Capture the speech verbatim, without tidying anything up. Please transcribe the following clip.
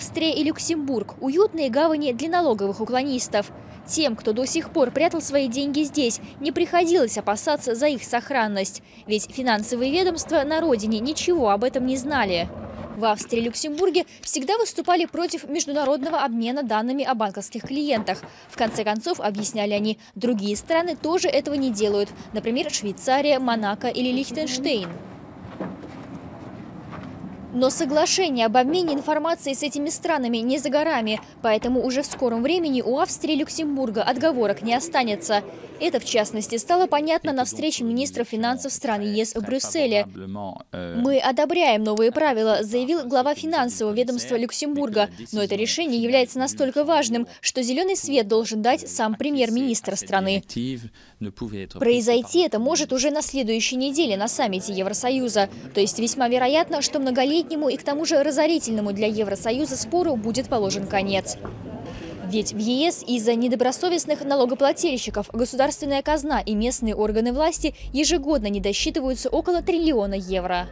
Австрия и Люксембург – уютные гавани для налоговых уклонистов. Тем, кто до сих пор прятал свои деньги здесь, не приходилось опасаться за их сохранность. Ведь финансовые ведомства на родине ничего об этом не знали. В Австрии и Люксембурге всегда выступали против международного обмена данными о банковских клиентах. В конце концов, объясняли они, другие страны тоже этого не делают. Например, Швейцария, Монако или Лихтенштейн. Но соглашение об обмене информацией с этими странами не за горами, поэтому уже в скором времени у Австрии и Люксембурга отговорок не останется. Это, в частности, стало понятно на встрече министров финансов стран ЕС в Брюсселе. «Мы одобряем новые правила», — заявил глава финансового ведомства Люксембурга. Но это решение является настолько важным, что зеленый свет должен дать сам премьер-министр страны. Произойти это может уже на следующей неделе на саммите Евросоюза. То есть весьма вероятно, что многолетние и к тому же разорительному для Евросоюза спору будет положен конец. Ведь в ЕС из-за недобросовестных налогоплательщиков государственная казна и местные органы власти ежегодно недосчитываются около триллиона евро.